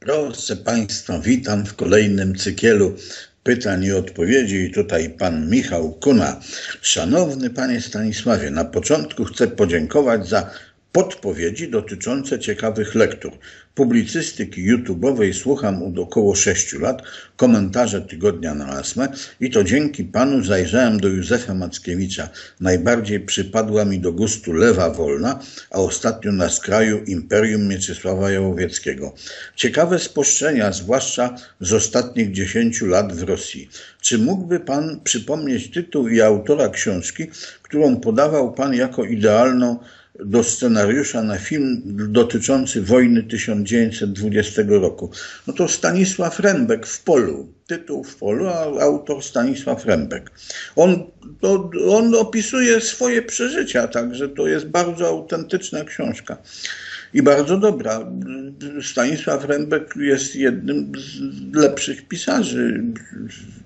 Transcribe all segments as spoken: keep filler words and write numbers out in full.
Proszę Państwa, witam w kolejnym cykielu pytań i odpowiedzi i tutaj pan Michał Kuna. Szanowny panie Stanisławie, na początku chcę podziękować za podpowiedzi dotyczące ciekawych lektur. Publicystyki YouTube'owej słucham od około sześciu lat, komentarze Tygodnia na Asmę i to dzięki panu zajrzałem do Józefa Mackiewicza. Najbardziej przypadła mi do gustu Lewa Wolna, a ostatnio Na skraju imperium Mieczysława Jałowieckiego. Ciekawe spostrzeżenia, zwłaszcza z ostatnich dziesięciu lat w Rosji. Czy mógłby pan przypomnieć tytuł i autora książki, którą podawał pan jako idealną do scenariusza na film dotyczący wojny tysiąc dziewięćset dwudziestego roku? No to Stanisław Rembek w polu. Tytuł w polu, a autor Stanisław Rembek. On, to, on opisuje swoje przeżycia, także to jest bardzo autentyczna książka. I bardzo dobra. Stanisław Rembek jest jednym z lepszych pisarzy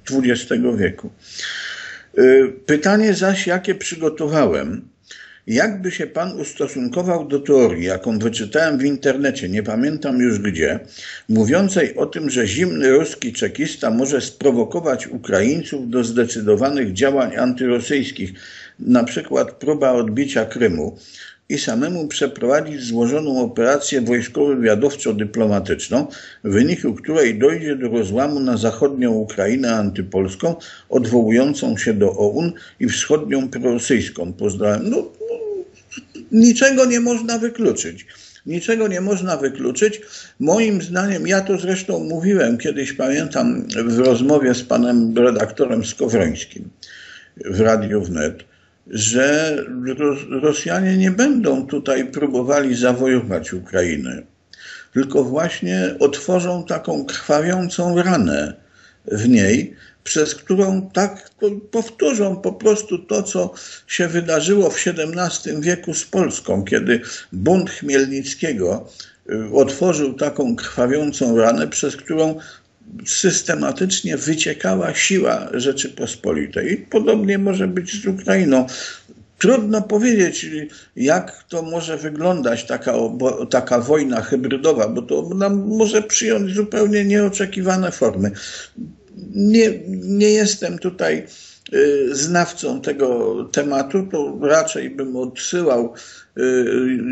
dwudziestego wieku. Pytanie zaś, jakie przygotowałem. Jak by się pan ustosunkował do teorii, jaką wyczytałem w internecie, nie pamiętam już gdzie, mówiącej o tym, że zimny ruski czekista może sprowokować Ukraińców do zdecydowanych działań antyrosyjskich, na przykład próba odbicia Krymu, i samemu przeprowadzić złożoną operację wojskowo-wywiadowczo-dyplomatyczną, w wyniku której dojdzie do rozłamu na zachodnią Ukrainę antypolską, odwołującą się do O U N i wschodnią prorosyjską. Pozdrawiam. No, niczego nie można wykluczyć. Niczego nie można wykluczyć. Moim zdaniem, ja to zresztą mówiłem kiedyś, pamiętam, w rozmowie z panem redaktorem Skowrońskim w Radiu Wnet, że Rosjanie nie będą tutaj próbowali zawojować Ukrainy, tylko właśnie otworzą taką krwawiącą ranę w niej, przez którą tak powtórzą po prostu to, co się wydarzyło w siedemnastym wieku z Polską, kiedy bunt Chmielnickiego otworzył taką krwawiącą ranę, przez którą systematycznie wyciekała siła Rzeczypospolitej. Podobnie może być z Ukrainą. Trudno powiedzieć, jak to może wyglądać, taka, obo, taka wojna hybrydowa, bo to nam może przyjąć zupełnie nieoczekiwane formy. Nie, nie jestem tutaj y, znawcą tego tematu, to raczej bym odsyłał,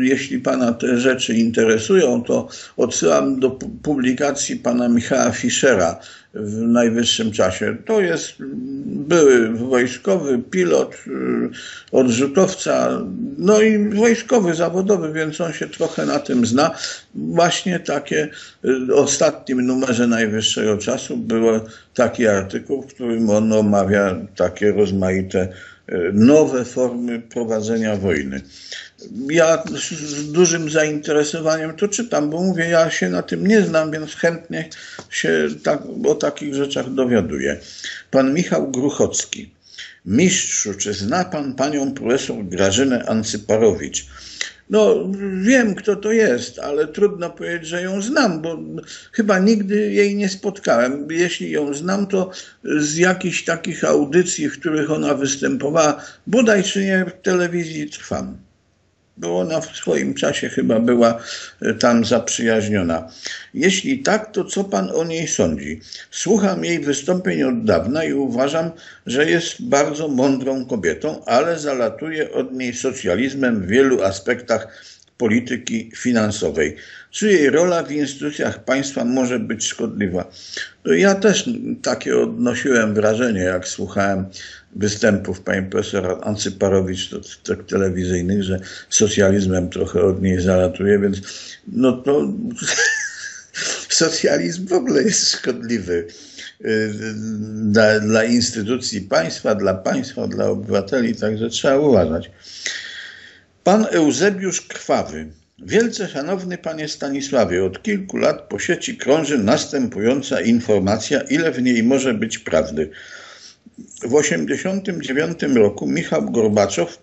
jeśli pana te rzeczy interesują, to odsyłam do publikacji pana Michała Fischera w najwyższym czasie. To jest były wojskowy, pilot, odrzutowca, no i wojskowy, zawodowy, więc on się trochę na tym zna. Właśnie takie w ostatnim numerze Najwyższego Czasu był taki artykuł, w którym on omawia takie rozmaite nowe formy prowadzenia wojny. Ja z dużym zainteresowaniem to czytam, bo mówię, ja się na tym nie znam, więc chętnie się tak, o takich rzeczach dowiaduję. Pan Michał Gruchocki. Mistrzu, czy zna pan panią profesor Grażynę Ancyparowicz? No, wiem, kto to jest, ale trudno powiedzieć, że ją znam, bo chyba nigdy jej nie spotkałem. Jeśli ją znam, to z jakichś takich audycji, w których ona występowała, bodaj czy nie w Telewizji Trwam. Bo ona w swoim czasie chyba była tam zaprzyjaźniona. Jeśli tak, to co pan o niej sądzi? Słucham jej wystąpień od dawna i uważam, że jest bardzo mądrą kobietą, ale zalatuje od niej socjalizmem w wielu aspektach polityki finansowej. Czy jej rola w instytucjach państwa może być szkodliwa? Ja też takie odnosiłem wrażenie, jak słuchałem występów pani profesor Ancyparowicz to, to telewizyjnych, że socjalizmem trochę od niej zalatuje, więc no to socjalizm w ogóle jest szkodliwy dla, dla instytucji państwa, dla państwa, dla obywateli, także trzeba uważać. Pan Euzebiusz Krwawy. Wielce szanowny panie Stanisławie, od kilku lat po sieci krąży następująca informacja, ile w niej może być prawdy. W osiemdziesiątym dziewiątym roku Michał Gorbaczow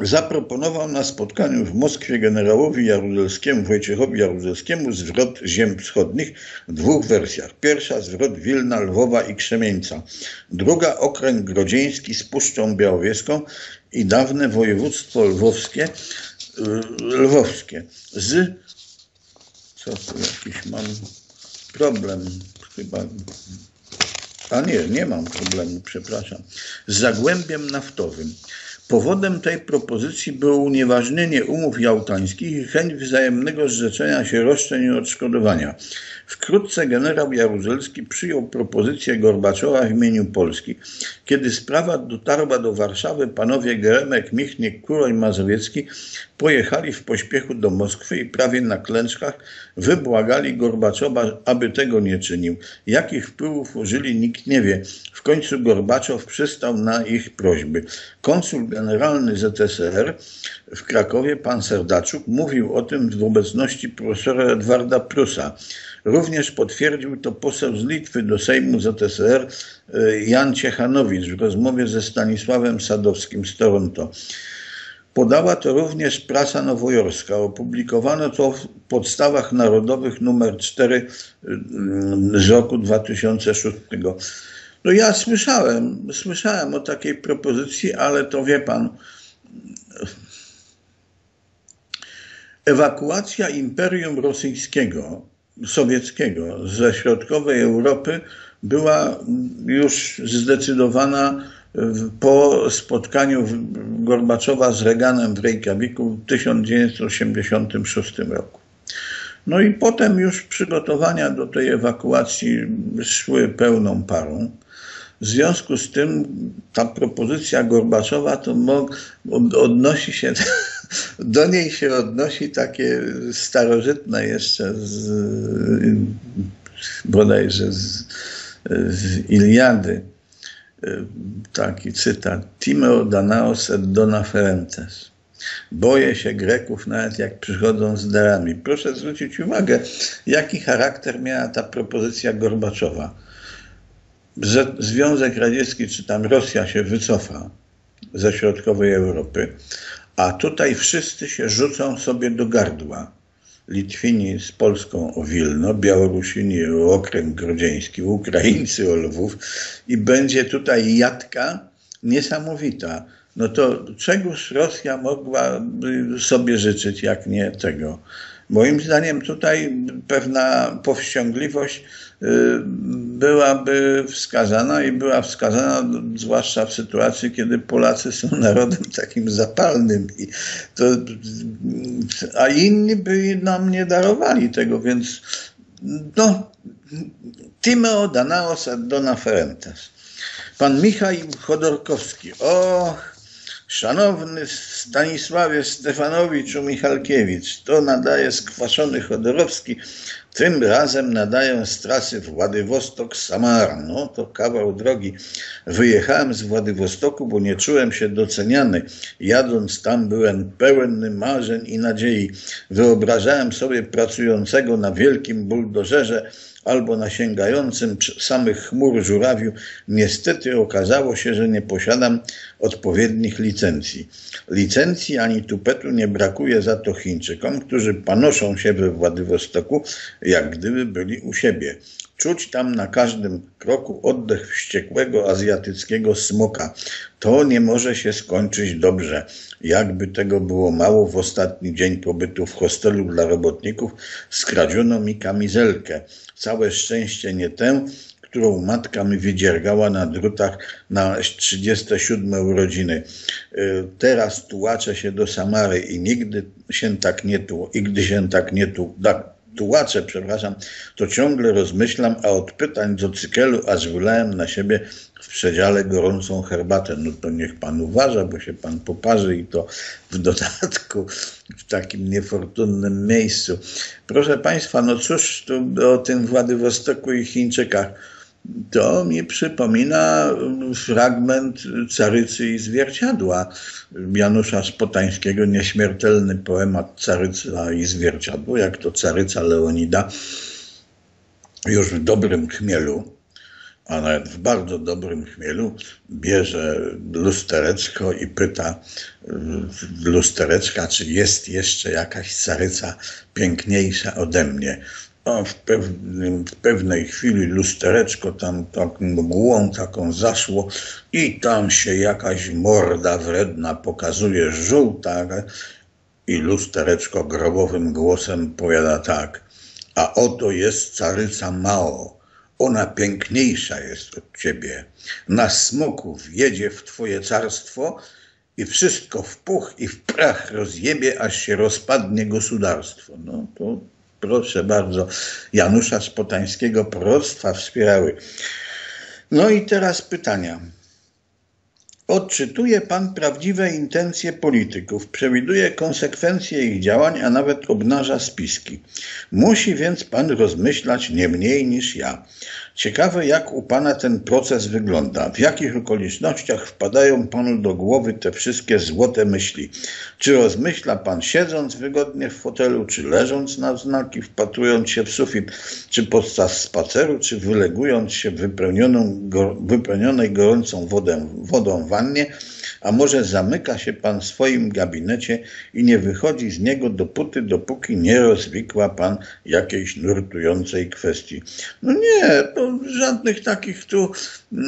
zaproponował na spotkaniu w Moskwie generałowi Jaruzelskiemu, Wojciechowi Jaruzelskiemu zwrot ziem wschodnich w dwóch wersjach. Pierwsza zwrot Wilna, Lwowa i Krzemieńca. Druga okręg grodzieński z Puszczą Białowieską i dawne województwo lwowskie, lwowskie z... Co tu jakiś mam problem chyba... A nie, nie mam problemu, przepraszam. Z Zagłębiem Naftowym. Powodem tej propozycji było unieważnienie umów jałtańskich i chęć wzajemnego zrzeczenia się roszczeń i odszkodowania. Wkrótce generał Jaruzelski przyjął propozycję Gorbaczowa w imieniu Polski. Kiedy sprawa dotarła do Warszawy, panowie Geremek, Michnik, Kuroń, Mazowiecki pojechali w pośpiechu do Moskwy i prawie na klęczkach wybłagali Gorbaczowa, aby tego nie czynił. Jakich wpływów użyli, nikt nie wie. W końcu Gorbaczow przystał na ich prośby. Konsul generalny Z S R R w Krakowie, pan Serdaczuk, mówił o tym w obecności profesora Edwarda Prusa. Również potwierdził to poseł z Litwy do Sejmu Z S R R Jan Ciechanowicz w rozmowie ze Stanisławem Sadowskim z Toronto. Podała to również prasa nowojorska. Opublikowano to w Podstawach Narodowych numer cztery z roku dwa tysiące szóstego. No ja słyszałem, słyszałem o takiej propozycji, ale to wie pan... Ewakuacja Imperium Rosyjskiego, sowieckiego ze środkowej Europy była już zdecydowana po spotkaniu Gorbaczowa z Reaganem w Reykjaviku w tysiąc dziewięćset osiemdziesiątym szóstym roku. No i potem już przygotowania do tej ewakuacji szły pełną parą. W związku z tym ta propozycja Gorbaczowa to odnosi się, do niej się odnosi takie starożytne jeszcze z, bodajże z, z Iliady. Taki cytat. Timeo Danaos et dona ferentes. Boję się Greków, nawet jak przychodzą z darami. Proszę zwrócić uwagę, jaki charakter miała ta propozycja Gorbaczowa. Związek Radziecki, czy tam Rosja się wycofa ze środkowej Europy, a tutaj wszyscy się rzucą sobie do gardła. Litwini z Polską o Wilno, Białorusini o Okręg Grodzieński, Ukraińcy o Lwów i będzie tutaj jadka niesamowita. No to czegoż Rosja mogła sobie życzyć, jak nie tego? Moim zdaniem tutaj pewna powściągliwość byłaby wskazana i była wskazana zwłaszcza w sytuacji, kiedy Polacy są narodem takim zapalnym, i to, a inni by nam nie darowali tego, więc no, Timeo Danaos et dona ferentes. Pan Michaił Chodorkowski. Och, szanowny Stanisławie Stefanowiczu Michalkiewicz, to nadaje skwaszony Chodorowski, tym razem nadaję z trasy Władywostok-Samara. No to kawał drogi. Wyjechałem z Władywostoku, bo nie czułem się doceniany. Jadąc tam byłem pełen marzeń i nadziei. Wyobrażałem sobie pracującego na wielkim buldożerze albo na sięgającym samych chmur żurawiu. Niestety okazało się, że nie posiadam odpowiednich licencji. Licencji ani tupetu nie brakuje za to Chińczykom, którzy panoszą się we Władywostoku, jak gdyby byli u siebie. Czuć tam na każdym kroku oddech wściekłego azjatyckiego smoka. To nie może się skończyć dobrze. Jakby tego było mało, w ostatni dzień pobytu w hostelu dla robotników skradziono mi kamizelkę. Całe szczęście nie tę, którą matka mi wydziergała na drutach na trzydzieste siódme urodziny. Teraz tłaczę się do Samary i nigdy się tak nie tu, i gdy się tak nie tu, tak, tułaczę, przepraszam, to ciągle rozmyślam, a od pytań do cykelu aż wylałem na siebie w przedziale gorącą herbatę. No to niech pan uważa, bo się pan poparzy i to w dodatku w takim niefortunnym miejscu. Proszę państwa, no cóż tu o tym Władywostoku i Chińczykach. To mi przypomina fragment Carycy i zwierciadła Janusza Spotańskiego, nieśmiertelny poemat Caryca i zwierciadło, jak to Caryca Leonida już w dobrym chmielu a nawet w bardzo dobrym chmielu, bierze lustereczko i pyta lustereczka, czy jest jeszcze jakaś caryca piękniejsza ode mnie. No, w, pewnym, w pewnej chwili lustereczko tam tak mgłą taką zaszło i tam się jakaś morda wredna pokazuje, żółta, i lustereczko grobowym głosem powiada tak: a oto jest caryca Mao, ona piękniejsza jest od ciebie. Na smoku wjedzie w twoje carstwo i wszystko w puch i w prach rozjebie, aż się rozpadnie gospodarstwo. No to proszę bardzo, Janusza Spotańskiego proroctwa wspierały. No i teraz pytania. Odczytuje pan prawdziwe intencje polityków, przewiduje konsekwencje ich działań, a nawet obnaża spiski. Musi więc pan rozmyślać nie mniej niż ja. Ciekawe, jak u pana ten proces wygląda. W jakich okolicznościach wpadają panu do głowy te wszystkie złote myśli? Czy rozmyśla pan siedząc wygodnie w fotelu, czy leżąc na znaki, wpatrując się w sufit, czy podczas spaceru, czy wylegując się w wypełnionej gorącą wodę, wodą wannie? A może zamyka się pan w swoim gabinecie i nie wychodzi z niego dopóty, dopóki nie rozwikła pan jakiejś nurtującej kwestii? No nie, to żadnych takich tu yy,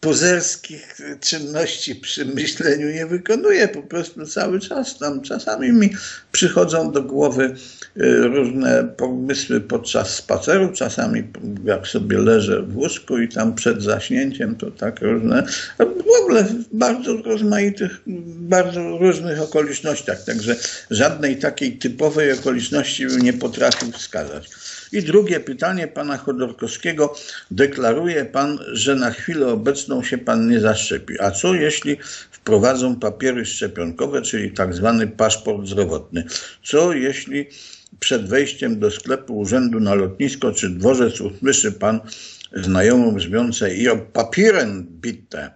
pozerskich czynności przy myśleniu nie wykonuję. Po prostu cały czas tam czasami mi przychodzą do głowy yy, różne pomysły podczas spaceru. Czasami jak sobie leżę w łóżku i tam przed zaśnięciem to tak różne. W ogóle w bardzo rozmaitych, bardzo różnych okolicznościach. Także żadnej takiej typowej okoliczności bym nie potrafił wskazać. I drugie pytanie pana Chodorkowskiego. Deklaruje pan, że na chwilę obecną się pan nie zaszczepi. A co jeśli wprowadzą papiery szczepionkowe, czyli tak zwany paszport zdrowotny? Co jeśli przed wejściem do sklepu, urzędu, na lotnisko czy dworzec usłyszy pan znajomą żmiące i o papierem bitte?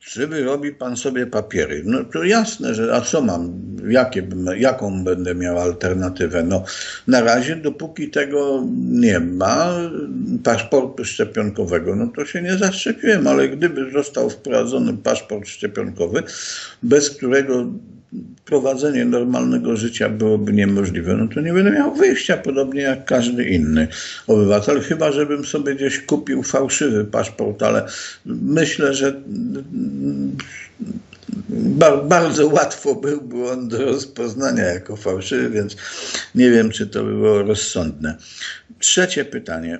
Czy wyrobi pan sobie papiery? No to jasne, że a co mam? Jakie, jaką będę miał alternatywę? No na razie, dopóki tego nie ma, paszportu szczepionkowego, no to się nie zaszczepiłem, ale gdyby został wprowadzony paszport szczepionkowy, bez którego prowadzenie normalnego życia byłoby niemożliwe, no to nie będę miał wyjścia, podobnie jak każdy inny obywatel, chyba żebym sobie gdzieś kupił fałszywy paszport, ale myślę, że bardzo łatwo byłby on do rozpoznania jako fałszywy, więc nie wiem, czy to by było rozsądne. Trzecie pytanie.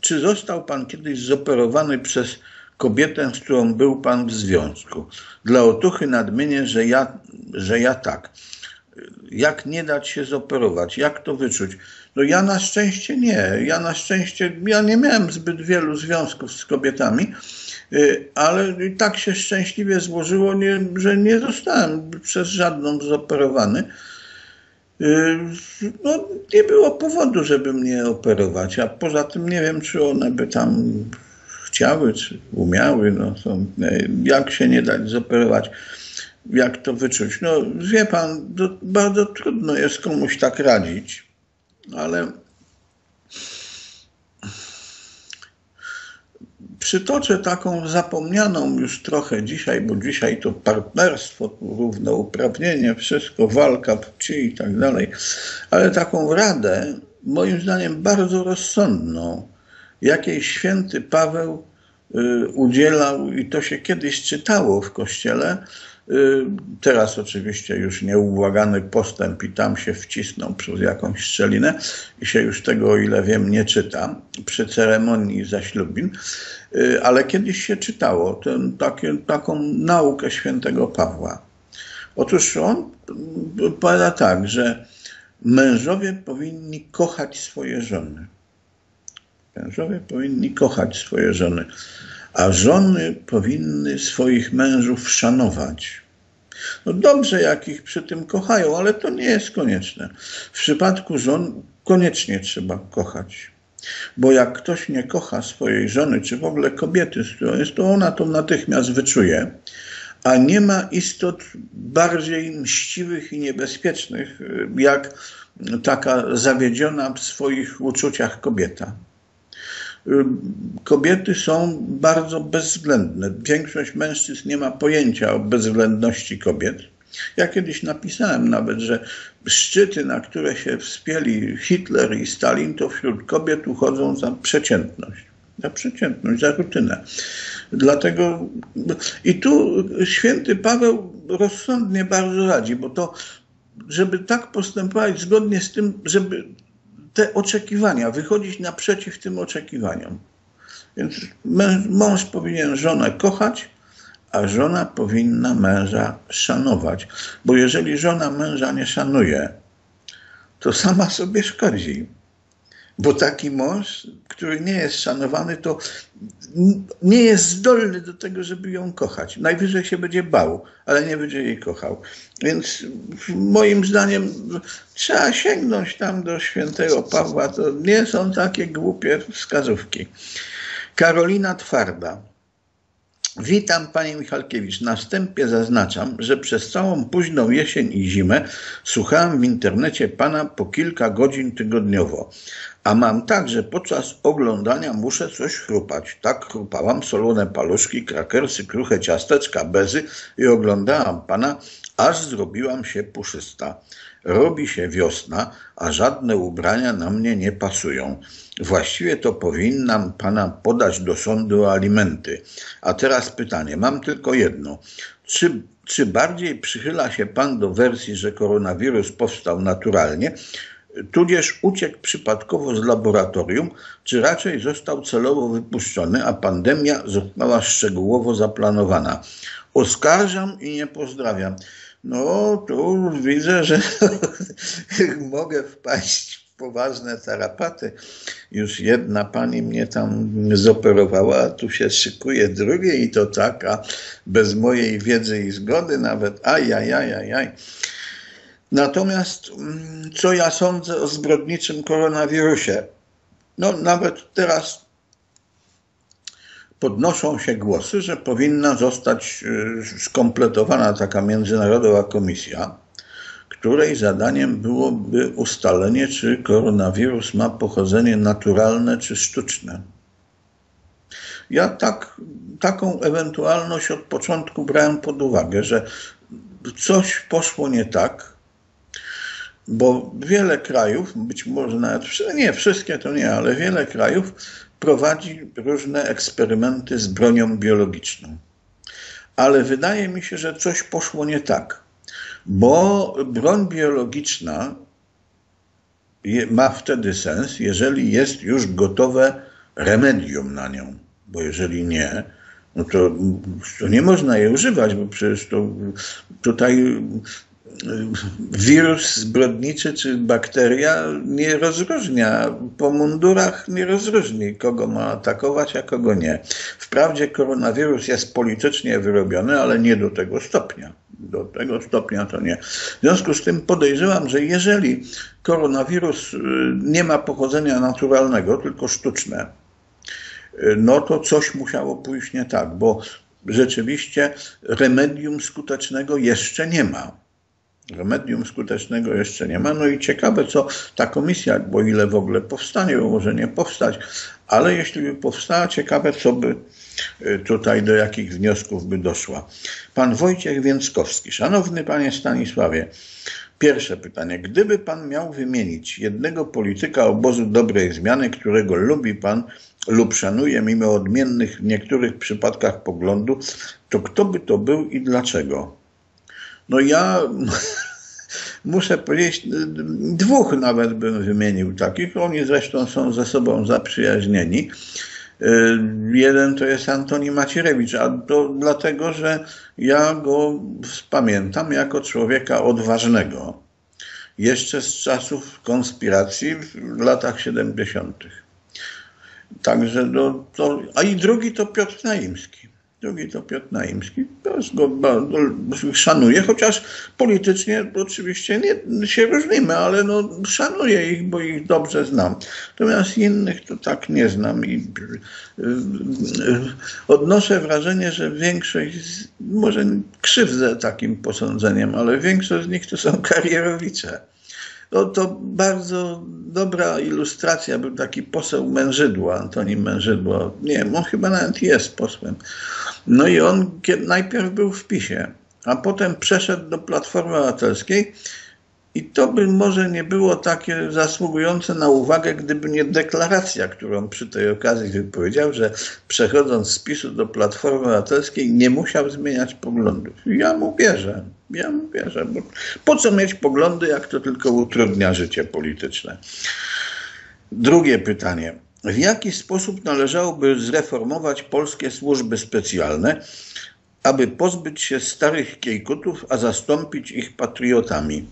Czy został pan kiedyś zoperowany przez kobietę, z którą był pan w związku? Dla otuchy nadmienię, że ja, że ja tak. Jak nie dać się zoperować? Jak to wyczuć? No ja na szczęście nie. Ja na szczęście, ja nie miałem zbyt wielu związków z kobietami, ale i tak się szczęśliwie złożyło, nie, że nie zostałem przez żadną zoperowany. No nie było powodu, żeby mnie operować, a poza tym nie wiem, czy one by tam chciały, czy umiały, no to jak się nie dać zoperować, jak to wyczuć. No wie pan, to bardzo trudno jest komuś tak radzić, ale przytoczę taką zapomnianą już trochę dzisiaj, bo dzisiaj to partnerstwo, równouprawnienie, wszystko, walka płci i tak dalej, ale taką radę, moim zdaniem bardzo rozsądną, jakiej święty Paweł y, udzielał, i to się kiedyś czytało w kościele, y, teraz oczywiście już nieubłagany postęp i tam się wcisnął przez jakąś szczelinę i się już tego, o ile wiem, nie czyta przy ceremonii zaślubin, y, ale kiedyś się czytało ten, takie, taką naukę świętego Pawła. Otóż on powiada tak, że mężowie powinni kochać swoje żony. Mężowie powinni kochać swoje żony, a żony powinny swoich mężów szanować. No dobrze, jak ich przy tym kochają, ale to nie jest konieczne. W przypadku żon koniecznie trzeba kochać. Bo jak ktoś nie kocha swojej żony, czy w ogóle kobiety, z którą jest, to ona to natychmiast wyczuje. A nie ma istot bardziej mściwych i niebezpiecznych, jak taka zawiedziona w swoich uczuciach kobieta. kobiety są bardzo bezwzględne. Większość mężczyzn nie ma pojęcia o bezwzględności kobiet. Ja kiedyś napisałem nawet, że szczyty, na które się wspięli Hitler i Stalin, to wśród kobiet uchodzą za przeciętność. Za przeciętność, za rutynę. Dlatego i tu święty Paweł rozsądnie bardzo radzi, bo to, żeby tak postępować zgodnie z tym, żeby te oczekiwania, wychodzić naprzeciw tym oczekiwaniom. Więc mąż powinien żonę kochać, a żona powinna męża szanować. Bo jeżeli żona męża nie szanuje, to sama sobie szkodzi. Bo taki mąż, który nie jest szanowany, to nie jest zdolny do tego, żeby ją kochać. Najwyżej się będzie bał, ale nie będzie jej kochał. Więc moim zdaniem trzeba sięgnąć tam do świętego Pawła. To nie są takie głupie wskazówki. Karolina Twarda. Witam, Panie Michalkiewicz. Na wstępie zaznaczam, że przez całą późną jesień i zimę słuchałem w internecie Pana po kilka godzin tygodniowo. A mam tak, że podczas oglądania muszę coś chrupać. Tak chrupałam solone paluszki, krakersy, kruche ciasteczka, bezy i oglądałam Pana, aż zrobiłam się puszysta. Robi się wiosna, a żadne ubrania na mnie nie pasują. Właściwie to powinnam Pana podać do sądu o alimenty. A teraz pytanie, mam tylko jedno. Czy, czy bardziej przychyla się Pan do wersji, że koronawirus powstał naturalnie, tudzież uciekł przypadkowo z laboratorium, czy raczej został celowo wypuszczony, a pandemia została szczegółowo zaplanowana? Oskarżam i nie pozdrawiam. No, tu widzę, że mogę wpaść w poważne tarapaty. Już jedna pani mnie tam zoperowała, tu się szykuje drugie i to taka, bez mojej wiedzy i zgody nawet. Ajajajajaj. Natomiast co ja sądzę o zbrodniczym koronawirusie? No, nawet teraz podnoszą się głosy, że powinna zostać skompletowana taka międzynarodowa komisja, której zadaniem byłoby ustalenie, czy koronawirus ma pochodzenie naturalne czy sztuczne. Ja tak, taką ewentualność od początku brałem pod uwagę, że coś poszło nie tak, bo wiele krajów, być może nawet, nie wszystkie to nie, ale wiele krajów prowadzi różne eksperymenty z bronią biologiczną. Ale wydaje mi się, że coś poszło nie tak, bo broń biologiczna ma wtedy sens, jeżeli jest już gotowe remedium na nią, bo jeżeli nie, no to, to nie można jej używać, bo przecież to tutaj wirus zbrodniczy czy bakteria nie rozróżnia, po mundurach nie rozróżni, kogo ma atakować, a kogo nie. Wprawdzie koronawirus jest politycznie wyrobiony, ale nie do tego stopnia. Do tego stopnia to nie. W związku z tym podejrzewam, że jeżeli koronawirus nie ma pochodzenia naturalnego, tylko sztuczne, no to coś musiało pójść nie tak, bo rzeczywiście remedium skutecznego jeszcze nie ma. Remedium skutecznego jeszcze nie ma. No i ciekawe, co ta komisja, bo ile w ogóle powstanie, bo może nie powstać, ale jeśli by powstała, ciekawe, co by tutaj, do jakich wniosków by doszła. Pan Wojciech Więckowski. Szanowny Panie Stanisławie, pierwsze pytanie. Gdyby Pan miał wymienić jednego polityka obozu dobrej zmiany, którego lubi Pan lub szanuje mimo odmiennych w niektórych przypadkach poglądów, to kto by to był i dlaczego? No ja muszę powiedzieć, dwóch nawet bym wymienił takich. Oni zresztą są ze sobą zaprzyjaźnieni. Jeden to jest Antoni Macierewicz, a to dlatego, że ja go pamiętam jako człowieka odważnego. Jeszcze z czasów konspiracji w latach siedemdziesiątych. Także do, to, a i drugi to Piotr Naimski. Drugi to Piotr Naimski, go szanuję, chociaż politycznie oczywiście nie, się różnimy, ale no, szanuję ich, bo ich dobrze znam. Natomiast innych to tak nie znam i y, y, y, odnoszę wrażenie, że większość, z, może krzywdzę takim posądzeniem, ale większość z nich to są karierowicze. No, to bardzo dobra ilustracja. Był taki poseł Mężydło, Antoni Mężydło. Nie wiem, on chyba nawet jest posłem. No i on najpierw był w PiS-ie, a potem przeszedł do Platformy Obywatelskiej. I to by może nie było takie zasługujące na uwagę, gdyby nie deklaracja, którą przy tej okazji wypowiedział, że przechodząc z PiS-u do Platformy Obywatelskiej nie musiał zmieniać poglądów. Ja mu wierzę, ja mu wierzę, bo po co mieć poglądy, jak to tylko utrudnia życie polityczne. Drugie pytanie. W jaki sposób należałoby zreformować polskie służby specjalne, aby pozbyć się starych kiejkutów, a zastąpić ich patriotami?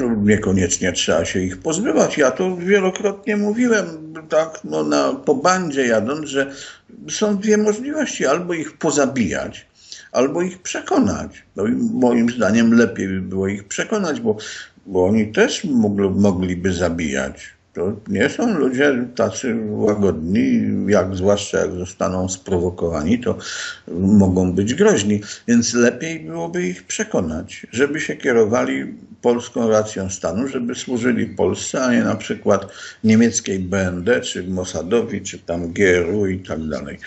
No, niekoniecznie trzeba się ich pozbywać. Ja to wielokrotnie mówiłem, tak, no na, po bandzie jadąc, że są dwie możliwości. Albo ich pozabijać, albo ich przekonać. No i moim zdaniem lepiej by było ich przekonać, bo, bo oni też mogli, mogliby zabijać. To nie są ludzie tacy łagodni, jak zwłaszcza jak zostaną sprowokowani, to mogą być groźni. Więc lepiej byłoby ich przekonać, żeby się kierowali polską racją stanu, żeby służyli Polsce, a nie na przykład niemieckiej B N D, czy Mossadowi, czy tam G R U i tak dalej.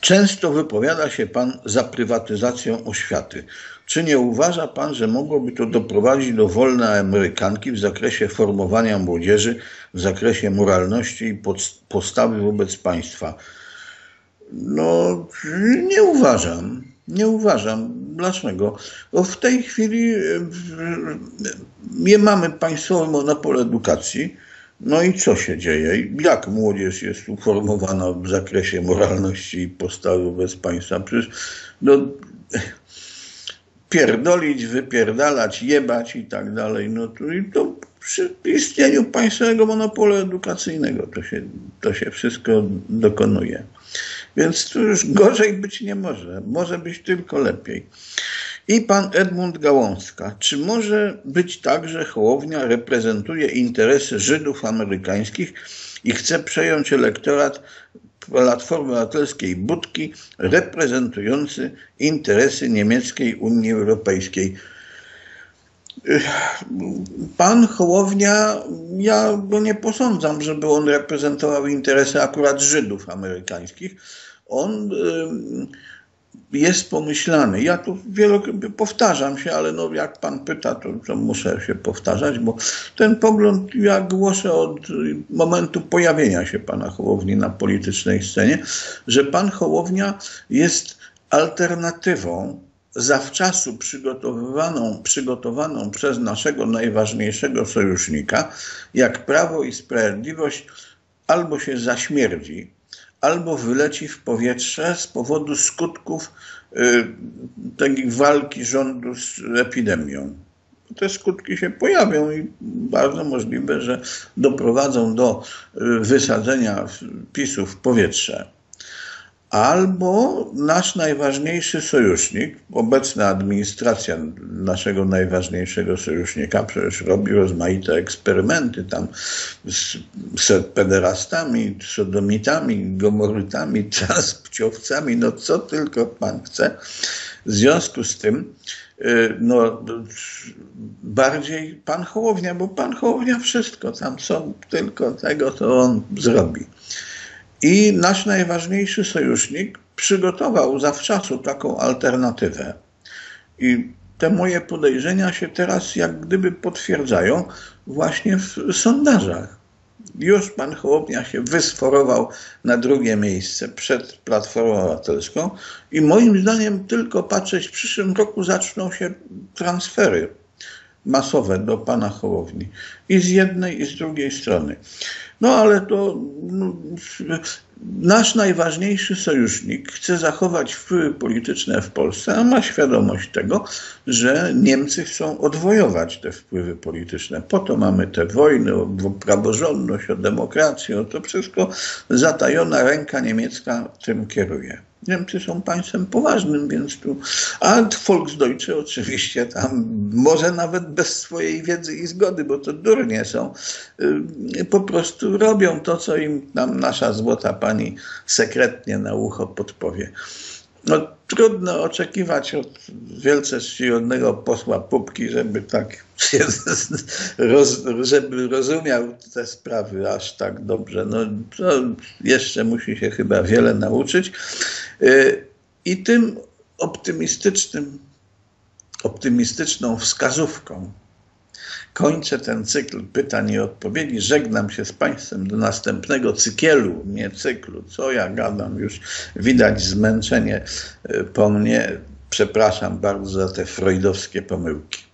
Często wypowiada się pan za prywatyzacją oświaty. Czy nie uważa pan, że mogłoby to doprowadzić do wolnej amerykanki w zakresie formowania młodzieży, w zakresie moralności i postawy wobec państwa? No, nie uważam. Nie uważam. Dlaczego? Bo w tej chwili nie mamy państwowy monopol edukacji. No i co się dzieje? Jak młodzież jest uformowana w zakresie moralności i postawy wobec państwa? Przecież no, pierdolić, wypierdalać, jebać i tak dalej. No to, to przy istnieniu państwowego monopolu edukacyjnego to się, to się wszystko dokonuje. Więc tu już gorzej być nie może. Może być tylko lepiej. I pan Edmund Gałązka. Czy może być tak, że Hołownia reprezentuje interesy Żydów amerykańskich i chce przejąć elektorat Platformy Obywatelskiej Budki reprezentujący interesy niemieckiej Unii Europejskiej? Pan Hołownia, ja go nie posądzam, żeby on reprezentował interesy akurat Żydów amerykańskich. On yy, jest pomyślany. Ja tu wielokrotnie powtarzam się, ale no jak pan pyta, to, to muszę się powtarzać, bo ten pogląd ja głoszę od momentu pojawienia się pana Hołowni na politycznej scenie, że pan Hołownia jest alternatywą zawczasu przygotowywaną, przygotowaną przez naszego najważniejszego sojusznika, jak Prawo i Sprawiedliwość albo się zaśmierdzi, albo wyleci w powietrze z powodu skutków y, takiej walki rządu z epidemią. Te skutki się pojawią i bardzo możliwe, że doprowadzą do y, wysadzenia PiS-u w powietrze. Albo nasz najważniejszy sojusznik, obecna administracja naszego najważniejszego sojusznika, przecież robi rozmaite eksperymenty tam z, z pederastami, sodomitami, gomorytami, transpłciowcami, no co tylko pan chce. W związku z tym no, bardziej pan Hołownia, bo pan Hołownia wszystko tam są, tylko tego to on zrobi. I nasz najważniejszy sojusznik przygotował zawczasu taką alternatywę. I te moje podejrzenia się teraz jak gdyby potwierdzają właśnie w sondażach. Już pan Hołownia się wysforował na drugie miejsce przed Platformą Obywatelską i moim zdaniem tylko patrzeć, w przyszłym roku zaczną się transfery masowe do pana Hołowni. I z jednej, i z drugiej strony. No ale to no, nasz najważniejszy sojusznik chce zachować wpływy polityczne w Polsce, a ma świadomość tego, że Niemcy chcą odwojować te wpływy polityczne. Po to mamy te wojny o praworządność, o demokrację, o to wszystko zatajona ręka niemiecka tym kieruje. Niemcy są państwem poważnym, więc tu... A Volksdeutsche oczywiście tam, może nawet bez swojej wiedzy i zgody, bo to durnie są, po prostu robią to, co im tam nasza złota pani sekretnie na ucho podpowie. No, trudno oczekiwać od wielce czcigodnego posła Pupki, żeby tak się roz, żeby rozumiał te sprawy aż tak dobrze. No, jeszcze musi się chyba wiele nauczyć. I tym optymistycznym, optymistyczną wskazówką kończę ten cykl pytań i odpowiedzi. Żegnam się z Państwem do następnego cykielu, nie cyklu. Co ja gadam, już widać zmęczenie po mnie. Przepraszam bardzo za te freudowskie pomyłki.